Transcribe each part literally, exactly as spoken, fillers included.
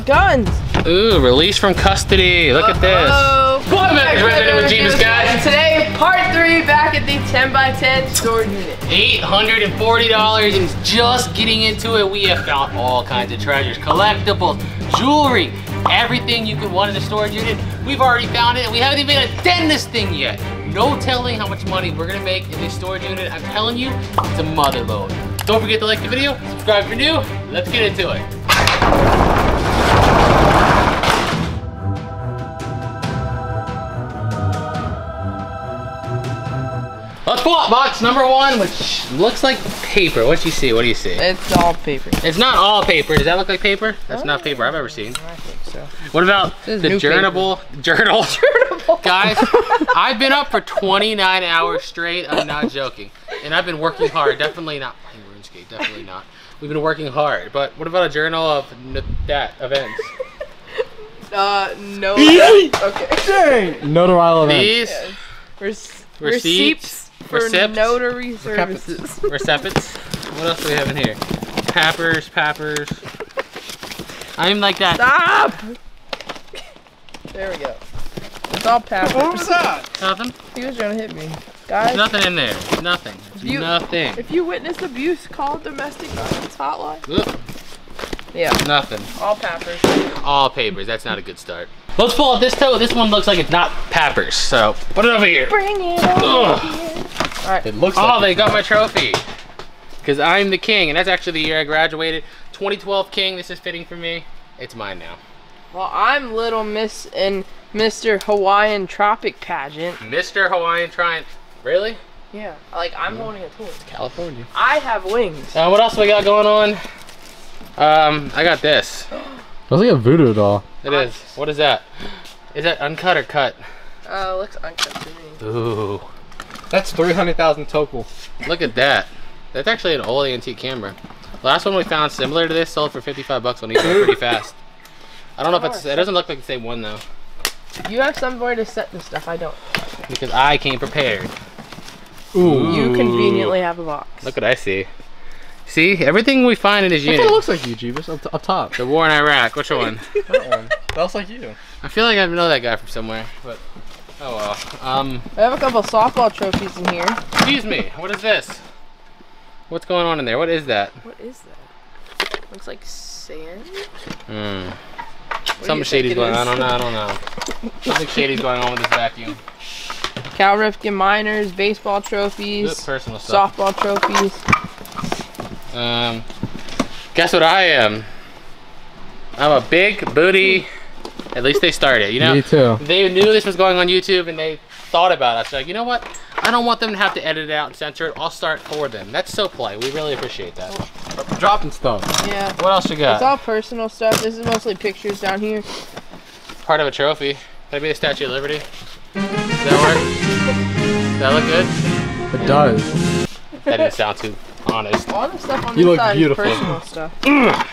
Look, guns. Ooh, release from custody. Look uh -oh. at this. Welcome back to Resident with Jebus, guys. Today, part three, back at the ten by ten storage unit. eight hundred forty dollars is just getting into it. We have found all kinds of treasures, collectibles, jewelry, everything you could want in the storage unit. We've already found it, and we haven't even done this thing yet. No telling how much money we're gonna make in this storage unit. I'm telling you, it's a mother load. Don't forget to like the video, subscribe if you're new. Let's get into it. Let's pull up box number one, which looks like paper. What do you see? What do you see? It's all paper. It's not all paper. Does that look like paper? That's oh, not paper I've ever seen. I think so. What about the journal? Journal. Guys, I've been up for twenty-nine hours straight. I'm not joking. And I've been working hard. Definitely not playing RuneScape. Definitely not. We've been working hard. But what about a journal of n that events? Uh, no. Okay. Dang. Notarial events. These. Yes. Rece receipts. For Recept. notary services. Recepts. What else do we have in here? Pappers, pappers. I'm like that. Stop! There we go. It's all pappers. What was that? Nothing? He was trying to hit me. Guys, there's nothing in there. Nothing. If you, nothing. If you witness abuse, call domestic violence hotline. Ooh. Yeah. Nothing. All pappers. All papers. That's not a good start. Let's pull up this toe. This one looks like it's not pappers, so put it over here. Bring it over here. All right. It looks oh, like they got my trophy. Because I'm the king, and that's actually the year I graduated. twenty twelve king, this is fitting for me. It's mine now. Well, I'm Little Miss and Mister Hawaiian Tropic Pageant. Mister Hawaiian Tropic, really? Yeah, like I'm mm. holding a toy. It's California. I have wings. Uh, what else we got going on? Um, I got this. Looks like a voodoo doll. It is. What is that? Is that uncut or cut? Uh, looks uncut to me. Ooh. That's three hundred thousand total. Look at that. That's actually an old antique camera. Last one we found similar to this sold for fifty-five bucks on eBay pretty fast. I don't know if it's, it doesn't look like the same one though. You have somewhere to set this stuff, I don't. Because I came prepared. Ooh. You conveniently have a box. Look what I see. See, everything we find in his unit. It looks like you, Jeebus, up, up top. The war in Iraq, which one? That one. That looks like you. I feel like I know that guy from somewhere, but oh well. Um, I have a couple of softball trophies in here. Excuse me, what is this? What's going on in there? What is that? What is that? Looks like sand? Hmm. Something shady's going on, I don't know, I don't know. Something shady's going on with this vacuum. Cal Ripken Miners, baseball trophies, Good personal stuff. softball trophies. Um, guess what I am? I'm a big booty. At least they started, you know? Me too. They knew this was going on YouTube and they thought about us. Like, you know what? I don't want them to have to edit it out and censor it. I'll start for them. That's so polite. We really appreciate that. Oh. Dropping stuff. Yeah. What else you got? It's all personal stuff. This is mostly pictures down here. Part of a trophy. That'd be a Statue of Liberty. Does that work? Does that look good? It does. That didn't sound too honest. All the stuff on the side is personal stuff.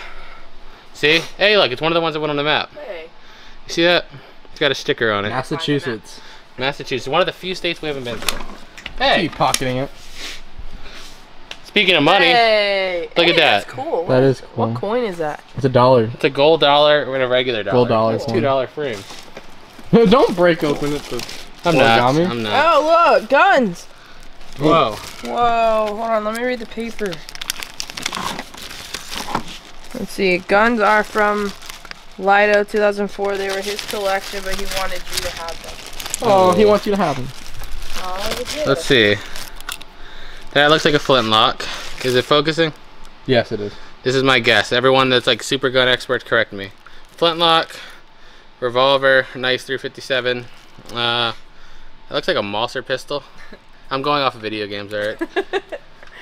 See? Hey, look, it's one of the ones that went on the map. Hey. You see that? It's got a sticker on it. Massachusetts. Massachusetts. One of the few states we haven't been to. Hey. Keep pocketing it. Speaking of money, hey. look hey, at that. That's cool. What that is cool. What coin is that? It's a dollar. It's a gold dollar or a regular dollar. Gold dollar. It's two dollar frame. Don't break open it. I'm not. I'm not. Oh, look, guns. Whoa. Whoa, hold on, let me read the paper. Let's see, guns are from Lido two thousand four. They were his collection, but he wanted you to have them. Oh, he wants you to have them. Oh, let's see. That looks like a flintlock. Is it focusing? Yes, it is. This is my guess. Everyone that's like super gun expert, correct me. Flintlock, revolver, nice three fifty-seven. Uh, it looks like a Mauser pistol. I'm going off of video games, alright?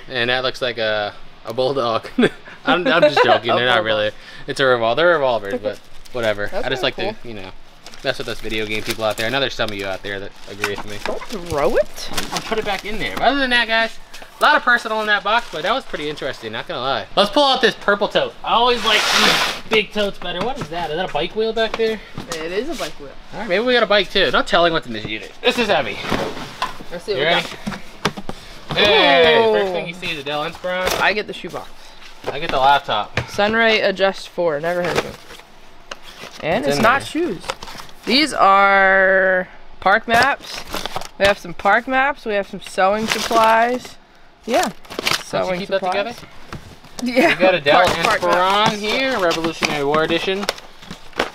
And that looks like a, a bulldog. I'm, I'm just joking, they're not really. It's a revolver. They're revolvers, but whatever. That's I just like cool. to, you know, mess with us video game people out there. I know there's some of you out there that agree with me. Don't throw it? I'll put it back in there. But other than that, guys, a lot of personal in that box, but that was pretty interesting, not gonna lie. Let's pull out this purple tote. I always like these big totes better. What is that? Is that a bike wheel back there? It is a bike wheel. Alright, maybe we got a bike too. No telling what's in this unit. This is heavy. Let's see what you we ready? got. Hey, Ooh. First thing you see is a Dell Inspiron. I get the shoebox. I get the laptop. Sunray Adjust four, never heard of it. And it's, it's not shoes. These are park maps. We have some park maps. We have some sewing supplies. Yeah. Sewing you keep supplies. That together? Yeah. We've got a Dell Inspiron here, Revolutionary War Edition.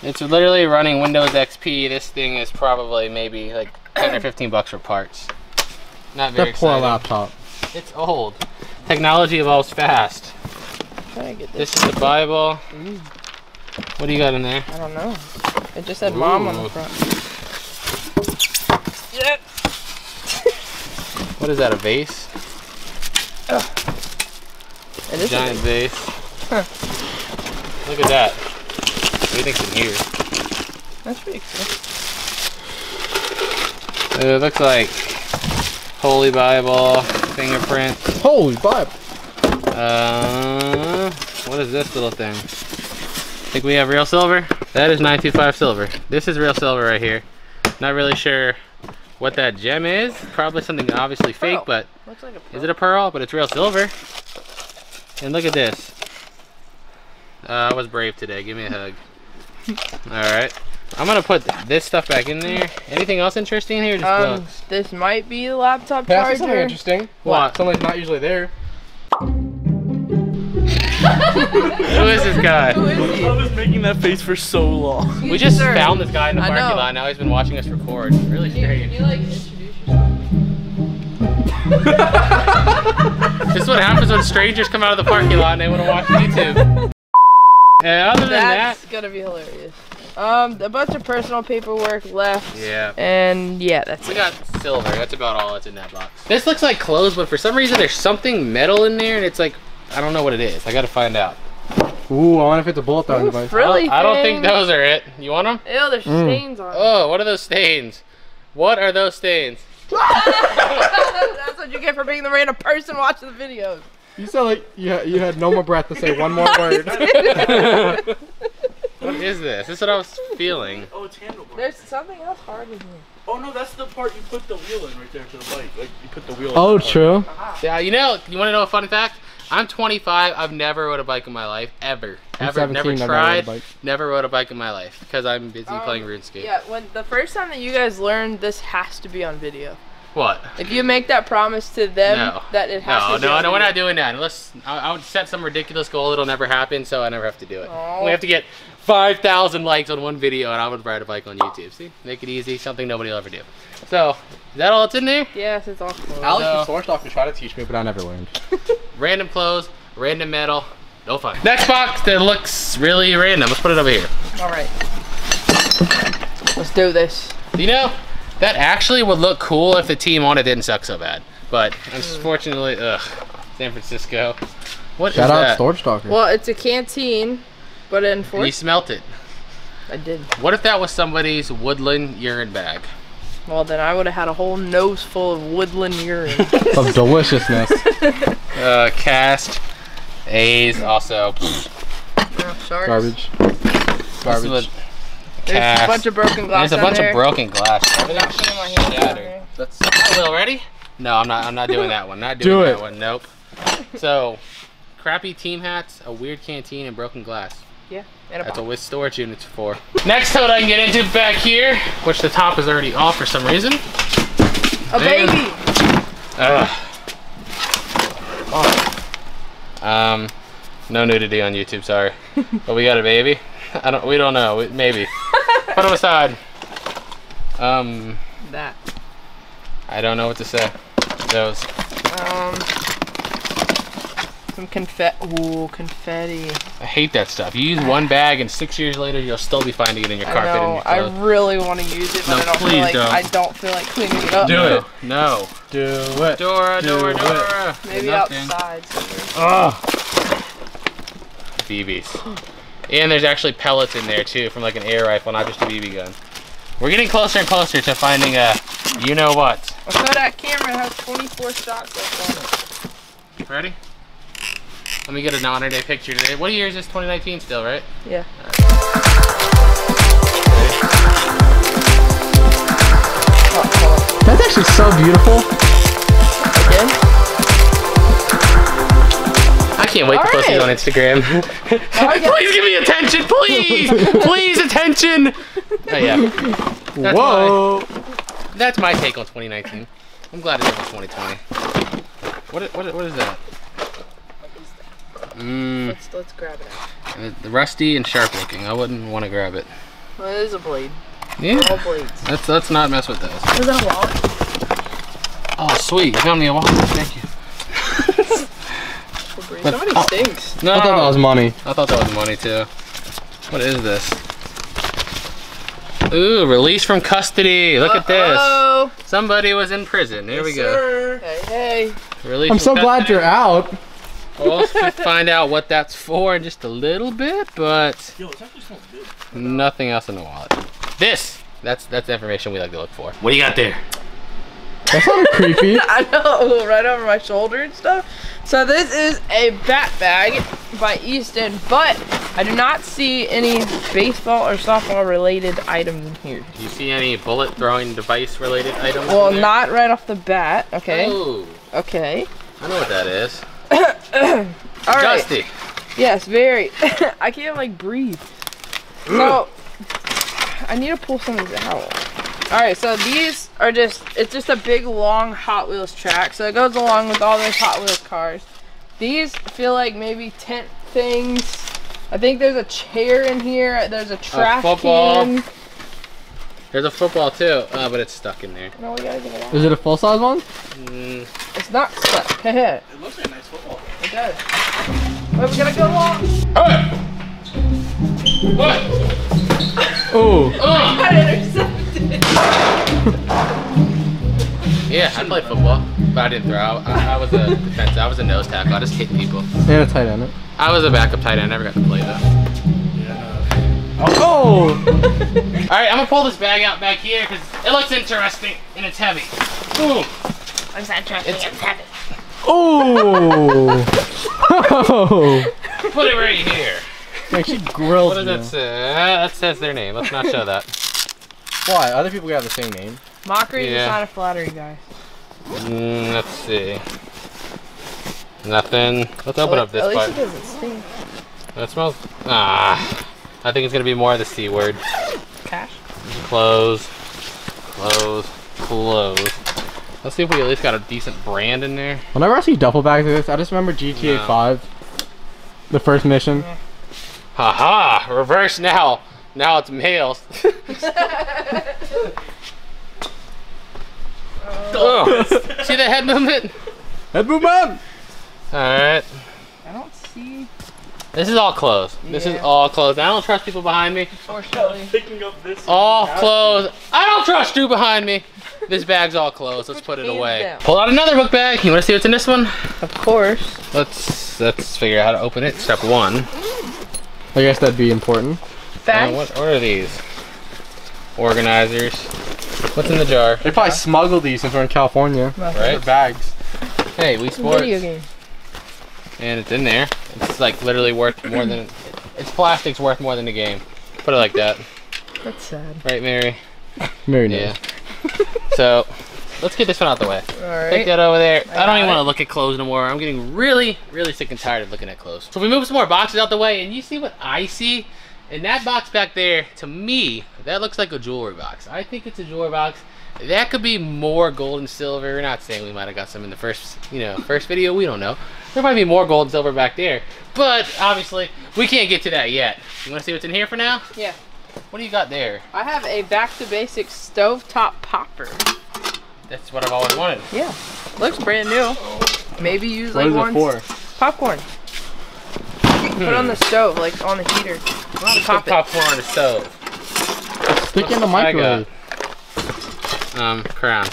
It's literally running Windows X P. This thing is probably maybe like ten or fifteen bucks for parts. Not very exciting. The poor laptop. It's old. Technology evolves fast. Trying to get this. This is the Bible. Ooh. What do you got in there? I don't know. It just said Ooh. Mom on the front. Yeah. What is that, a vase? Ugh. It is giant a vase. Huh. Look at that. What do you think's in here? That's pretty cool. It looks like Holy Bible, fingerprint. Holy Bible. Uh, what is this little thing? I think we have real silver. That is nine two five silver. This is real silver right here. Not really sure what that gem is. Probably something obviously fake, pearl. But looks like a pearl. Is it a pearl? But it's real silver. And look at this. Uh, I was brave today. Give me a hug. Alright. I'm going to put this stuff back in there. Anything else interesting in here? Just um, this might be the laptop Pass charger. Something interesting. What? Something's not usually there. Who is this guy? Who is he? I was making that face for so long. We just sure. found this guy in the parking lot. Now he's been watching us record. It's really strange. Can you, like, introduce yourself? This is what happens when strangers come out of the parking lot and they want to watch YouTube. And other than That's that, it's gonna be hilarious. Um, a bunch of personal paperwork left. Yeah. And yeah, that's we it. We got silver. That's about all that's in that box. This looks like clothes, but for some reason there's something metal in there, and it's like, I don't know what it is. I gotta find out. Ooh, I wonder if it's a bullet throwing device. Frilly I don't, I don't think those are it. You want them? Ew, there's mm. stains on it. Oh, what are those stains? What are those stains? That's what you get for being the random person watching the videos. You sound like you had, you had no more breath to say one more word. What is this? This is what I was feeling. Oh, it's handlebar. There's something else hard in here. Oh no, that's the part you put the wheel in right there for the bike. Like you put the wheel. Oh, in the true. Part. Yeah, you know, you want to know a fun fact? I'm twenty-five. I've never rode a bike in my life, ever, ever. Never tried. Rode never rode a bike in my life because I'm busy um, playing RuneScape. Yeah, when the first time that you guys learned, this has to be on video. What? If you make that promise to them no. that it has no, to be No, no, no, we're not doing that. Unless I, I would set some ridiculous goal, it'll never happen, so I never have to do it. Aww. We have to get five thousand likes on one video, and I would ride a bike on YouTube. See? Make it easy, something nobody will ever do. So, is that all that's in there? Yes, it's all clothes. Alex so, and Sorstoff would try to teach me, but I never learned. Random clothes, random metal, no fun. Next box that looks really random. Let's put it over here. All right. Let's do this. You know? That actually would look cool if the team on it didn't suck so bad. But unfortunately, ugh, San Francisco. What Shout is out that? Storage Talker. Well, it's a canteen, but in four. You smelt it. I did. What if that was somebody's woodland urine bag? Well, then I would have had a whole nose full of woodland urine. Of deliciousness. uh, cast, A's, also. Oh, garbage. Garbage. There's cast. a bunch of broken glass. There's a bunch there. of broken glass. Shattered. That's a little ready? No, I'm not. I'm not doing that one. Not doing Do that it. one. Nope. So, crappy team hats, a weird canteen, and broken glass. Yeah. And a That's box. what storage units for. Next tote I can get into back here, which the top is already off for some reason. A Damn. baby. Ugh. Oh. Um, no nudity on YouTube. Sorry, but we got a baby. I don't. We don't know. Maybe. Put them aside. Um. That. I don't know what to say. Those. Um. Some confetti. Ooh, confetti. I hate that stuff. You use one bag, and six years later, you'll still be finding it in your I carpet. Know. And your I really want to use it, but no, I don't please feel like don't. I don't feel like cleaning it up. Do it. No. Do it. Dora. Do Dora. It. Dora. Maybe Nothing. outside. Ah. B Bs. And there's actually pellets in there too from like an air rifle, not just a B B gun. We're getting closer and closer to finding a you know what. I saw that camera has twenty-four shots left on it. Ready? Let me get an honor day picture today. What year is this? twenty nineteen still, right? Yeah. All right. That's actually so beautiful. Again? I can't wait All to post right. these on Instagram. Please give me attention, please! Please attention! attention! Oh, yeah. That's Whoa. My, that's my take on twenty nineteen. I'm glad it's over twenty twenty. What is, what is, what is that? What is that? Mm. Let's, let's grab it out. Uh, rusty and sharp looking. I wouldn't want to grab it. Well, it is a blade. Yeah. All blades. Let's, let's not mess with those. Is that a wallet? Oh, sweet. You found me a wallet. Thank you. But, somebody oh, stinks. No, I thought that was money. I thought that was money too. What is this? Ooh, release from custody. Look uh -oh. at this. Somebody was in prison. There yes, we go. Sir. Hey, hey. Release I'm so custody. Glad you're out. We'll find out what that's for in just a little bit, but Yo, it actually smells good. Nothing else in the wallet. This. That's that's the information we like to look for. What do you got there? That's not creepy. I know, right over my shoulder and stuff. So this is a bat bag by Easton, but I do not see any baseball or softball related items in here. Do you see any bullet throwing device related items? Well, not right off the bat. Okay. Oh. Okay. I know what that is. All right. Dusty. Yes, very. I can't like breathe. Ooh. So I need to pull some of these out. All right, so these are just, it's just a big long Hot Wheels track. So it goes along with all those Hot Wheels cars. These feel like maybe tent things. I think there's a chair in here. There's a trash a can. There's a football too, uh, but it's stuck in there. No, we gotta get it out. Is it a full size one? Mm. It's not stuck. It looks like a nice football. It does. Wait, we gotta go along. All right. What? Ooh. Oh. I got intercepted. Yeah, I played football, but I didn't throw. I, I was a defensive. I was a nose tackle. I just hit people. And a tight end. I was a backup tight end. I never got to play though. Yeah. Oh! All right, I'm gonna pull this bag out back here because it looks interesting and it's heavy. Boom. I'm not interesting. It's, it's heavy. Oh! Oh! Put it right here. She grills me. What does that say? That says their name. Let's not show that. Why? Other people got the same name. Mockery is yeah. not a flattery, guys. Mm, let's see. Nothing. Let's open oh, up this part. At least it doesn't stink. That smells... Ah. I think it's going to be more of the C word. Cash? Clothes. Clothes. Clothes. Let's see if we at least got a decent brand in there. Whenever I see duffel bags like this, I just remember G T A no. five. The first mission. Yeah. Ha ha! Reverse now. Now it's males. Oh. See the head movement? Head movement! Alright. I don't see. This is all clothes. Yeah. This is all clothes. I don't trust people behind me. Unfortunately. Picking up this all clothes. I don't trust you behind me. This bag's all clothes. Let's put it away. Down. Pull out another book bag. You want to see what's in this one? Of course. Let's let's figure out how to open it. Step one. I guess that'd be important. Uh, what are these? Organizers. What's in the jar? They probably smuggled these since we're in California. Right? They're bags. Hey, Wii Sports. Video game. And it's in there. It's like literally worth more than... It's plastic's worth more than the game. Put it like that. That's sad. Right, Mary? Mary knows. Yeah. So, let's get this one out the way. All right. Take that over there. I, I don't even want to look at clothes no more. I'm getting really, really sick and tired of looking at clothes. So we move some more boxes out the way, and you see what I see? And that box back there, to me, that looks like a jewelry box. I think it's a jewelry box. That could be more gold and silver. We're not saying we might have got some in the first, you know, first video. We don't know. There might be more gold and silver back there. But obviously, we can't get to that yet. You want to see what's in here for now? Yeah. What do you got there? I have a back to basics stovetop popper. That's what I've always wanted. Yeah. Looks brand new. Maybe use like one. What is it for? Popcorn. Put it on the stove, like on the heater. Put pop popcorn on the stove. Stick What's in the microwave. Um, crown.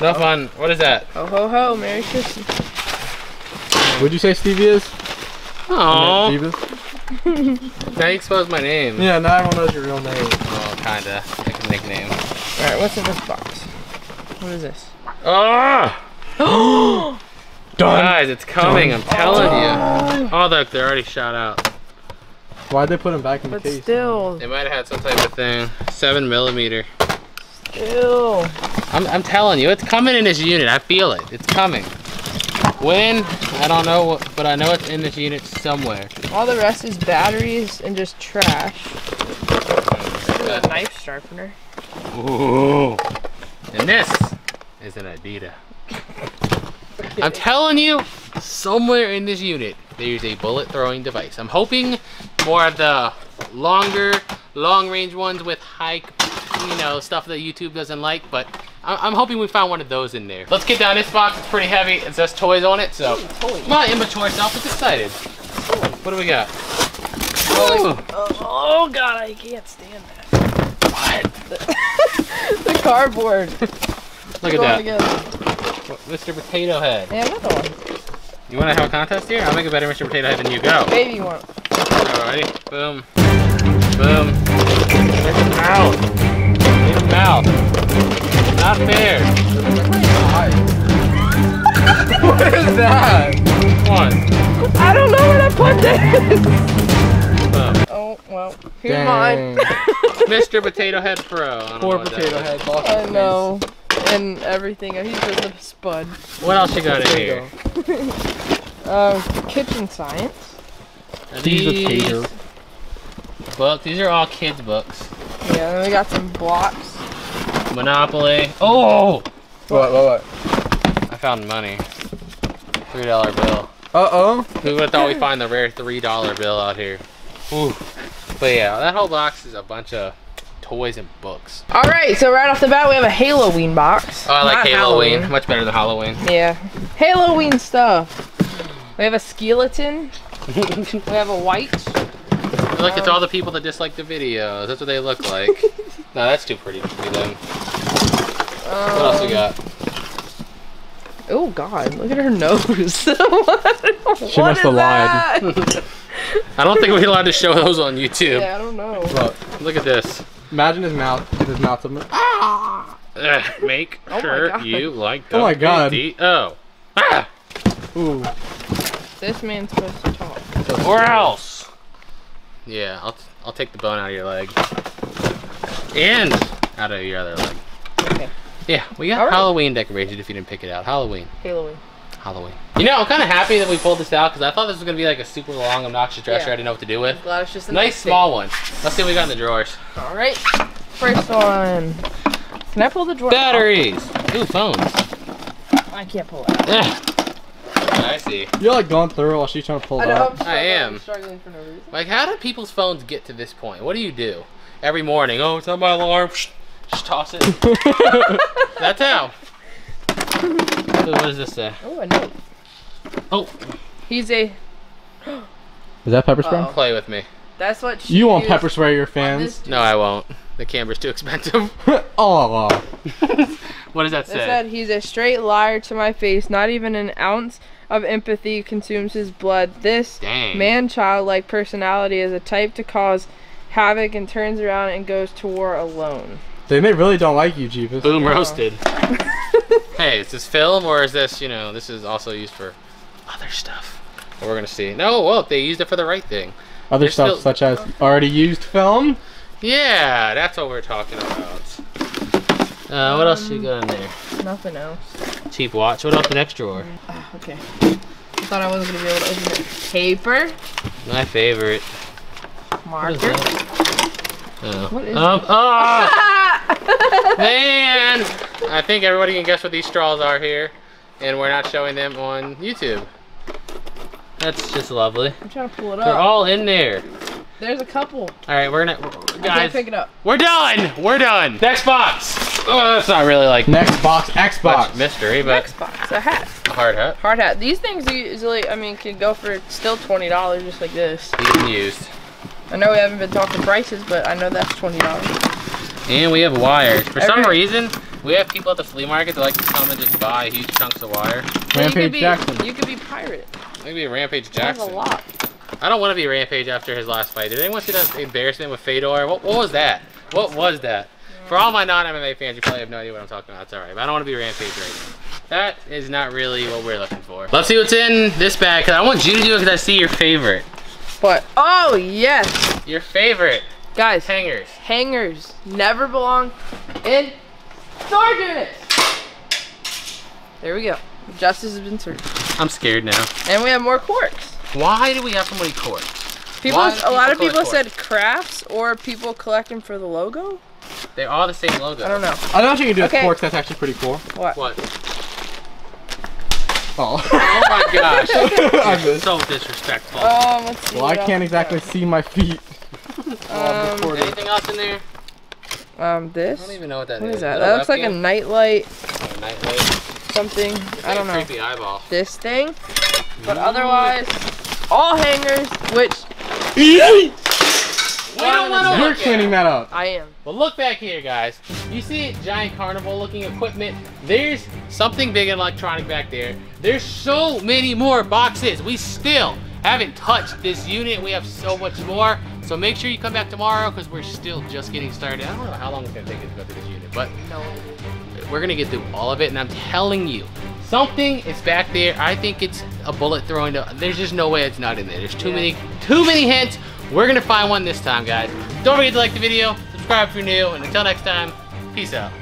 No fun. What is that? Ho ho ho! Merry Christmas. What'd you say, Stevie is? Aww. Now you exposed my name. Yeah, now everyone knows your real name. Oh, kinda. Like a nickname. All right, what's in this box? What is this? Ah! Oh! Done. Guys, it's coming. Done. I'm telling oh. you. Oh, look, they're already shot out. Why'd they put them back in but the case? Still. They might have had some type of thing. Seven millimeter. Still. I'm, I'm telling you, it's coming in this unit. I feel it. It's coming. When? I don't know, but I know it's in this unit somewhere. All the rest is batteries and just trash. A knife sharpener. Ooh. And this is an Adidas. Okay. I'm telling you, somewhere in this unit, there's a bullet throwing device. I'm hoping for the longer, long range ones with high, you know, stuff that YouTube doesn't like, but I'm hoping we found one of those in there. Let's get down this box. It's pretty heavy. It says toys on it, so I'm not immature self, but excited. What do we got? Oh, oh God, I can't stand that. What? The, the cardboard. Look at that. What, Mister Potato Head. Yeah, another one. You want to have a contest here? I'll make a better Mister Potato Head than you. Go. Baby one. Alrighty. Boom. Boom. Get him out. Get him out. Not fair. What is that? One. I don't know where to put this. Oh, well. Here's Dang. Mine. Mister Potato Head Pro. Poor Potato Head. I know. And everything. He's just a spud. What else you got in here? uh, kitchen science. These potatoes. Books. These are all kids' books. Yeah, and then we got some blocks. Monopoly. Oh! What, what, what? I found money. three dollar bill. Uh-oh. Who would have thought we'd find the rare three dollar bill out here? Ooh. But yeah, that whole box is a bunch of toys and books. All right, so right off the bat, we have a Halloween box. Oh, I like Halloween. Halloween. Much better than Halloween. Yeah. Halloween stuff. We have a skeleton. We have a white. Look, um, it's all the people that dislike the videos. That's what they look like. No, that's too pretty to be done. Um, what else we got? Oh God, look at her nose. what she what must have lied. I don't think we're allowed to show those on YouTube. Yeah, I don't know. Look, look at this. Imagine his mouth. His mouth. Ah! Uh, make oh sure you like the oh my God. Oh. Ah! Ooh. This man's supposed to talk. Or else. Yeah, I'll I'll take the bone out of your leg. And out of your other leg. Okay. Yeah, we got right. Halloween decorated if you didn't pick it out. Halloween. Halloween. Halloween. You know, I'm kind of happy that we pulled this out because I thought this was going to be like a super long, obnoxious dresser. Yeah. I didn't know what to do with. I'm glad it's just a nice, nice small one. Let's see what we got in the drawers. All right. First one. Can I pull the drawer? Batteries. Off? Ooh, phones. I can't pull it. Yeah. I see. You're like going through while she's trying to pull it out. I am. I'm struggling for no reason. Like, how do people's phones get to this point? What do you do? Every morning, oh, it's not my alarm. Just toss it. That's how. So what does this say? Oh, a note. Oh. He's a. Is that pepper spray? Uh -oh. Play with me. That's what. She you won't pepper spray your fans? No, I won't. The camera's too expensive. oh. What does that say? It said he's a straight liar to my face. Not even an ounce of empathy consumes his blood. This Dang. man-child-like personality is a type to cause havoc and turns around and goes to war alone. They may really don't like you, Jebus. Boom, roasted. Hey, is this film or is this, you know, this is also used for other stuff. But we're going to see. No, well, they used it for the right thing. Other They're stuff still... such as already used film? Yeah, that's what we're talking about. Uh, what um, else you got in there? Nothing else. Cheap watch. What about the next drawer? Uh, okay. I thought I wasn't going to be able to open it. Paper. My favorite. Marker. What is oh. What is um, oh. Man, I think everybody can guess what these straws are here, and we're not showing them on YouTube. That's just lovely. I'm trying to pull it up. They're all in there. There's a couple. All right, we're gonna we're, guys. Pick it up. We're done. We're done. Next box. Oh, that's not really like next box. Xbox mystery, but next box. A hat. A hard hat. Hard hat. These things usually, I mean, can go for still twenty dollars, just like this. Even used. I know we haven't been talking prices, but I know that's twenty dollars. And we have wires. For Every some reason, we have people at the flea market that like to come and just buy huge chunks of wire. Rampage you could be, Jackson. You could be pirate. I could be Rampage Jackson. That's a lot. I don't want to be Rampage after his last fight. Did anyone see that embarrassment with Fedor? What, what was that? What was that? For all my non-M M A fans, you probably have no idea what I'm talking about. It's all right, but I don't want to be Rampage right now. That is not really what we're looking for. Let's see what's in this bag, because I want you to do it because I see your favorite. But, oh yes! Your favorite. Guys. Hangers. Hangers never belong in storage units. There we go. Justice has been served. I'm scared now. And we have more corks. Why do we have so many corks? People, a people lot of people said corks? crafts or people collecting for the logo. They all the same logo. I don't know. I know what you can do okay. with corks. That's actually pretty cool. What? What? Oh. Oh my gosh. I'm so disrespectful. Um, let's see well, I can't exactly there. see my feet. um, anything else in there? Um, this? I don't even know what that what is. What is that? That looks like a nightlight. A nightlight? Something. It's I don't know. Creepy eyeball. This thing. But otherwise, all hangers, which... Yeet! We don't want to You're cleaning that up. I am. Well, look back here, guys. You see giant carnival-looking equipment? There's something big and electronic back there. There's so many more boxes. We still haven't touched this unit. We have so much more. So make sure you come back tomorrow because we're still just getting started. I don't know how long it's going to take us to go through this unit, but no. We're going to get through all of it, and I'm telling you, something is back there. I think it's a bullet throwing. To, there's just no way it's not in there. There's too yeah. many, too many hints. We're gonna find one this time, guys. Don't forget to like the video, subscribe if you're new, and until next time, peace out.